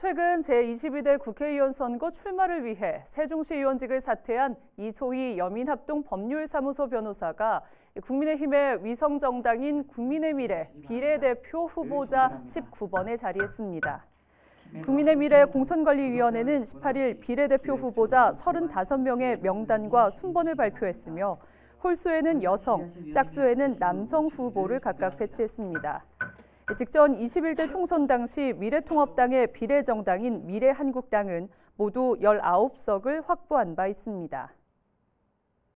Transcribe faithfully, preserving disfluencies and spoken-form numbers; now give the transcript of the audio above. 최근 제이십이 대 국회의원 선거 출마를 위해 세종시 의원직을 사퇴한 이소희 여민합동법률사무소 변호사가 국민의힘의 위성정당인 국민의미래 비례대표 후보자 십구 번에 자리했습니다. 국민의미래 공천관리위원회는 십팔 일 비례대표 후보자 삼십오 명의 명단과 순번을 발표했으며 홀수에는 여성, 짝수에는 남성 후보를 각각 배치했습니다. 직전 이십일 대 총선 당시 미래통합당의 비례정당인 미래한국당은 모두 십구 석을 확보한 바 있습니다.